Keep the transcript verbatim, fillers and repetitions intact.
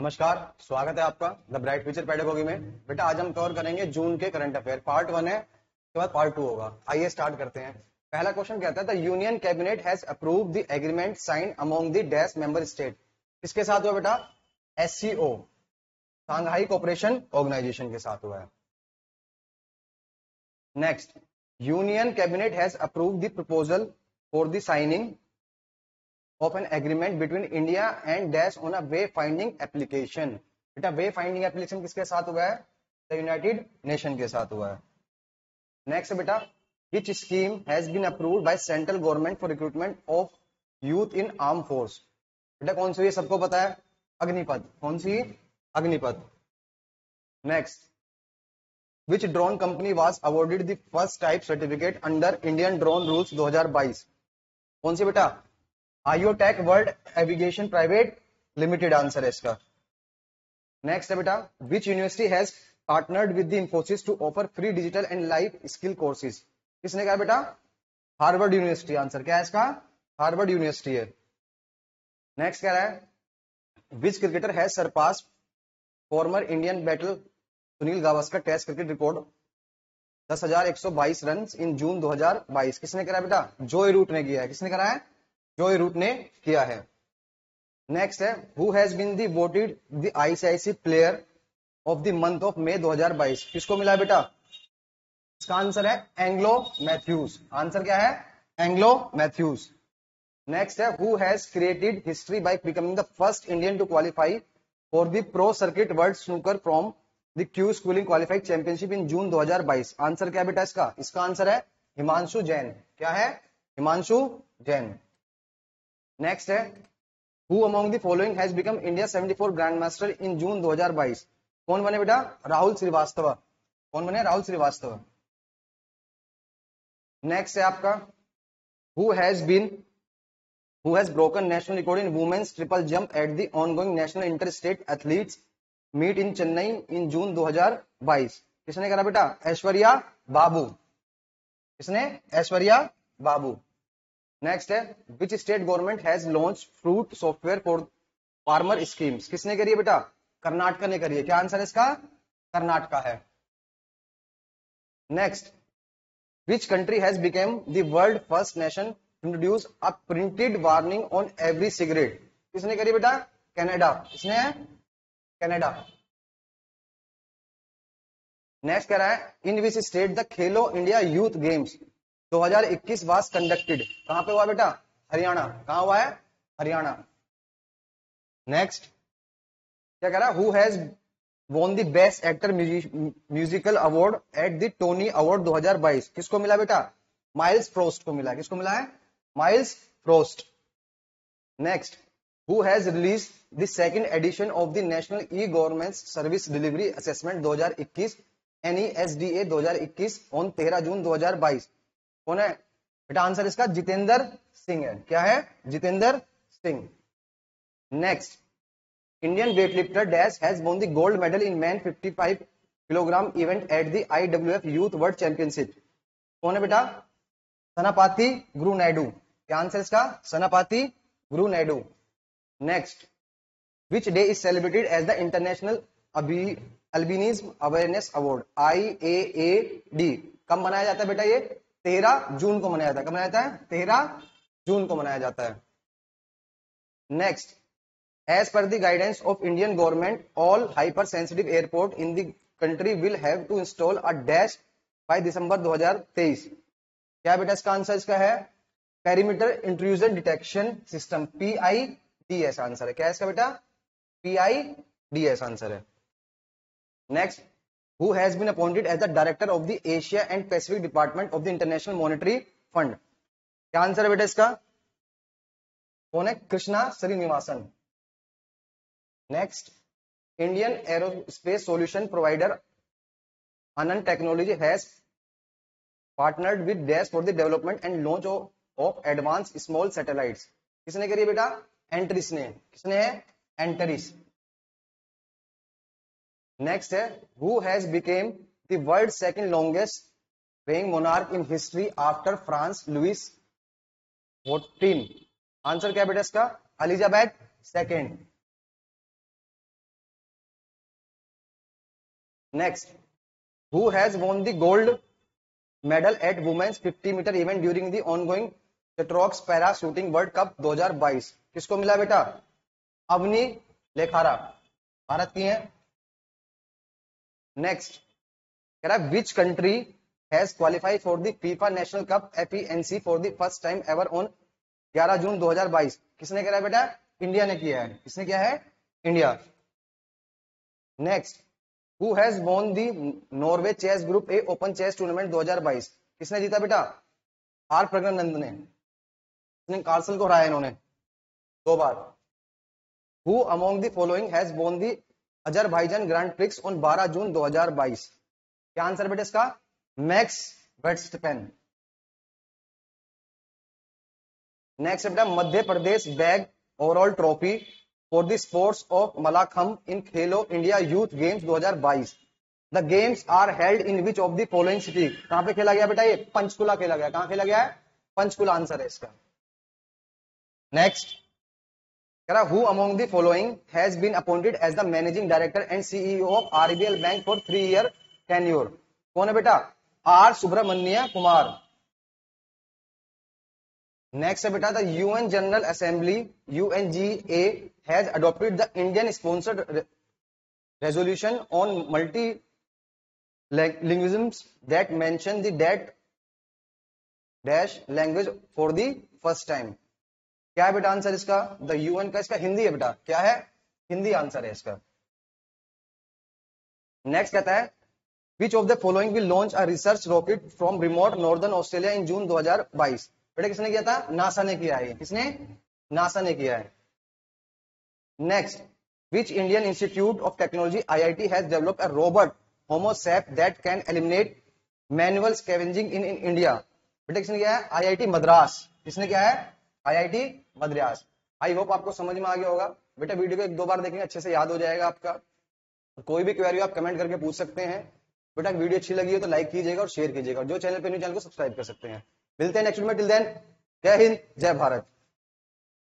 नमस्कार, स्वागत है आपका द ब्राइट फ्यूचर पेडागोजी में। बेटा आज हम कवर करेंगे जून के करंट अफेयर। पार्ट वन है, उसके बाद पार्ट टू होगा। आइए स्टार्ट करते हैं। पहला क्वेश्चन कहता है the union cabinet has approved the agreement sign among the dash member state. किसके साथ हुआ बेटा? S C O Shanghai cooperation organisation के साथ हुआ है। Next, union cabinet has approved the proposal for the signing of an agreement between India and dash on a wayfinding application। बेटा wayfinding application किसके साथ हुआ है? The United Nation के साथ हुआ है। Next बेटा, which scheme has been approved by central government for recruitment of youth in armed force? बेटा कौन सी ये सबको पता है? अग्निपथ। कौन सी? Agnipath. Next, which drone company was awarded the first type certificate under Indian drone rules दो हज़ार बाईस? कौन सी बेटा? I O tech world aviation private limited answer है इसका। नेक्स्ट है बेटा, which university has partnered with the Infosys to offer free digital and life skill courses? किसने कहा बेटा? Harvard university. आंसर क्या है इसका? हार्वर्ड यूनिवर्सिटी है। नेक्स्ट कह रहा है which cricketer has surpass former Indian batter Sunil Gavaskar test cricket record दस हजार एक सौ बाईस रन इन जून दो हजार बाईस? किसने करा बेटा? जोई रूट ने किया है। किसने करा है? जो रूट ने किया है। नेक्स्ट है who has been the voted the I C C player of the month of मई दो हजार बाईस? किसको मिला बेटा? इसका आंसर है एंग्लो मैथ्यूज। आंसर क्या है? Anglo Mathews. नेक्स्ट है who has created history by becoming the first Indian to qualify for the pro circuit world snooker from the Q schooling qualified championship in June दो हजार बाईस? Answer क्या बेटा इसका? इसका आंसर है हिमांशु जैन। क्या है? हिमांशु जैन। नेक्स्ट है who among the following has become India चौहत्तर ग्रैंड मास्टर इन जून दो हजार बाईस? कौन बने बेटा? राहुल श्रीवास्तव। कौन बने? राहुल श्रीवास्तव। नेक्स्ट है आपका who has been who has broken national record in women's triple jump at the ongoing national inter state athletes meet in Chennai in June दो हजार बाईस? किसने करा बेटा? ऐश्वर्या बाबू। किसने? ऐश्वर्या बाबू। नेक्स्ट है which state government has launch fruit software for farmer schemes? किसने करी है बेटा? कर्नाटका ने करी है। क्या आंसर है इसका? कर्नाटका है। Next, which country has became the world first nation to introduce a printed warning on every cigarette? किसने करी बेटा? कनाडा। किसने? कनाडा। नेक्स्ट कह रहा है in which state the Khelo India youth games दो हजार इक्कीस वाज कंडक्टेड? कहां पे हुआ बेटा? हरियाणा। कहां हुआ है? हरियाणा। नेक्स्ट क्या कह रहा? Who has won the best actor musical award at the Tony award दो हजार बाईस? किसको मिला बेटा? माइल्स फ्रोस्ट को मिला। किसको मिला है? Miles Frost. Next, who has release the second edition of the national E governance service delivery assessment दो हजार इक्कीस N E S D A दो हजार इक्कीस ऑन तेरह जून दो हजार बाईस? कौन है बेटा? आंसर इसका जितेंद्र सिंह है। क्या है? Jitendra Singh. Next, Indian weightlifter dash has won the gold medal in man पचपन kilogram event at the I W F youth world championship? कौन है बेटा? सनापाती गुरु नायडू। क्या आंसर इसका? Sanapathi Guru Naidu. Next, which day is celebrated as the international albinism awareness award I A A D? कब मनाया जाता है बेटा ये? तेरह जून को मनाया जाता है। कब मनाया जाता है? तेरह जून को मनाया जाता है। Next, as per the guidance of Indian government all hyper sensitive airport in the country will have to install a dash by दिसंबर दो हजार तेईस? क्या बेटा इसका आंसर इसका है? Perimeter intrusion detection system P I D S answer है। क्या है इसका बेटा? P I D S answer है। Next, who has been appointed as the director of the Asia and Pacific Department of the International Monetary Fund? क्या answer है बेटा इसका? कौन है? Krishna Srinivasan. Next, Indian aerospace solution provider Ananth technologies has partnered with dash for the development and launch of advance small satellites? किसने करी है बेटा? एंटरिस ने। किसने है? एंटरिस। नेक्स्ट है who has became the world second longest reigning monarch in history after France Louis fourteen? Answer क्या बेटा इसका? Elizabeth second. Next, who has won the gold medal at women's fifty meter event during the ongoing Chateauroux para shooting world cup दो हजार बाईस? किसको मिला बेटा? अवनी लेखारा, भारत की है। नेक्स्ट कह रहा है which country has qualify for the FIFA national cup F E N C for the first time ever on ग्यारह जून दो हजार बाईस? किसने कह रहा है बेटा? इंडिया ने किया है। किसने किया है? India. Next, who has won the Norway chess group A open chess tournament दो हजार बाईस? किसने जीता बेटा? आर प्रज्ञानानंद ने, कार्लसन को हराया इन्होंने दो बार। Who among the following has won the Azerbaijan grand prix on बारह जून दो हजार बाईस? क्या आंसर बेटा इसका? Max Verstappen. नेक्स्ट बेटा, Madhya Pradesh bag overall trophy for the sports of Mallakhamb in Khelo India youth games दो हजार बाईस। The games are held in which of the following city? कहां पे खेला गया बेटा ये? पंचकुला खेला गया। कहां खेला गया है? पंचकुला आंसर है इसका। नेक्स्ट कह रहा, who among the following has been appointed as the managing director and CEO of R B L bank for three year tenure? कौन है बेटा? आर सुब्रमण्य कुमार। नेक्स्ट है बेटा, the UN general assembly UNGA has adopted the Indian sponsored resolution on multi लिंग्विज्म्स that mention the date dash language for the first time? क्या है बेटा answer इसका? The UN का इसका हिंदी है बेटा। क्या है? हिंदी आंसर है इसका। नेक्स्ट कहता है which of the following will launch a research rocket from remote northern Australia in June दो हजार बाईस? बेटा किसने किया था? नासा ने किया है। किसने? नासा ने किया है। Next, which Indian institute of technology I I T has developed a robot HomoSEP that can eliminate manual scavenging in India? बेटा किसने किया है? I I T Madras. किसने किया है? I I T Madras. I hope आपको समझ में आ गया होगा बेटा। वीडियो को एक दो बार देखेंगे, अच्छे से याद हो जाएगा आपका। कोई भी क्वेरी आप कमेंट करके पूछ सकते हैं बेटा। वीडियो अच्छी लगी हो तो लाइक कीजिएगा और शेयर कीजिएगा। जो चैनल पे न्यू चैनल को सब्सक्राइब कर सकते हैं। मिलते हैं नेक्स्ट वीडियो में। टिल देन, जय हिंद, जय भारत।